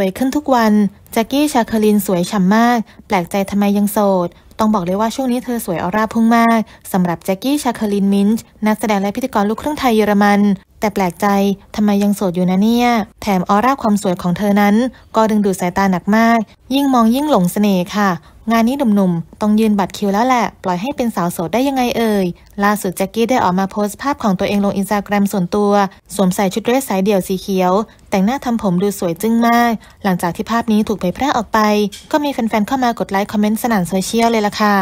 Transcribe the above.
วยขึ้นทุกวันแจ็คกี้ชาคาลินสวยฉ่ำมากแปลกใจทำไมยังโสดต้องบอกเลยว่าช่วงนี้เธอสวยออร่าพุ่งมากสำหรับแจ็คกี้ชาคาลินมินช์นักแสดงและพิธีกรลูกครึ่งไทยเยอรมันแต่แปลกใจทำไมยังโสดอยู่นะเนี่ยแถมออร่าความสวยของเธอนั้นก็ดึงดูดสายตาหนักมากยิ่งมองยิ่งหลงเสน่ห์ค่ะงานนี้หนุ่มๆต้องยืนบัตรคิวแล้วแหละปล่อยให้เป็นสาวโสดได้ยังไงเอ่ยล่าสุดแจ็คกี้ได้ออกมาโพสต์ภาพของตัวเองลงอินสตาแกรมส่วนตัวสวมใส่ชุดเดรสสายเดี่ยวสีเขียวแต่งหน้าทำผมดูสวยจึ้งมากหลังจากที่ภาพนี้ถูกเผยแพร่ออกไปก็มีแฟนๆเข้ามากดไลค์คอมเมนต์สนั่นโซเชียลเลยล่ะค่ะ